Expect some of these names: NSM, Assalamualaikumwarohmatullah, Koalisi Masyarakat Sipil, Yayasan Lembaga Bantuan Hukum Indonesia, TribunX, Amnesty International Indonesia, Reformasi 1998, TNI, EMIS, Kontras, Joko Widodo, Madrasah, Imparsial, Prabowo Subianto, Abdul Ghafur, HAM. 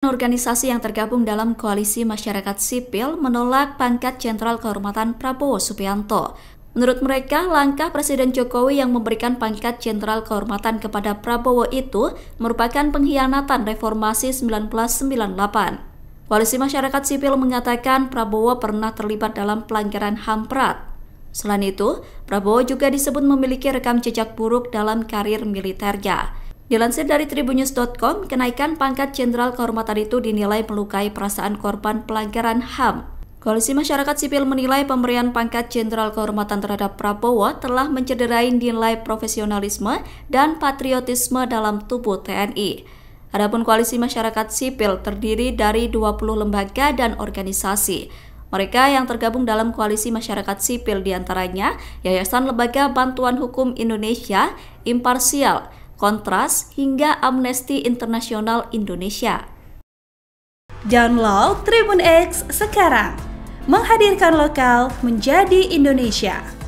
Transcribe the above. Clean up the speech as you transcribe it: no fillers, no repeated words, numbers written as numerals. Organisasi yang tergabung dalam koalisi masyarakat sipil menolak pangkat Jenderal Kehormatan Prabowo Subianto. Menurut mereka, langkah Presiden Jokowi yang memberikan pangkat Jenderal Kehormatan kepada Prabowo itu merupakan pengkhianatan reformasi 1998. Koalisi masyarakat sipil mengatakan Prabowo pernah terlibat dalam pelanggaran HAM berat. Selain itu, Prabowo juga disebut memiliki rekam jejak buruk dalam karir militernya. Dilansir dari tribunnews.com, kenaikan pangkat Jenderal Kehormatan itu dinilai melukai perasaan korban pelanggaran HAM. Koalisi masyarakat sipil menilai pemberian pangkat Jenderal Kehormatan terhadap Prabowo telah mencederai nilai profesionalisme dan patriotisme dalam tubuh TNI. Adapun koalisi masyarakat sipil terdiri dari 20 lembaga dan organisasi. Mereka yang tergabung dalam koalisi masyarakat sipil diantaranya Yayasan Lembaga Bantuan Hukum Indonesia, Imparsial, Kontras, hingga Amnesty International Indonesia. Download TribunX sekarang, menghadirkan lokal menjadi Indonesia.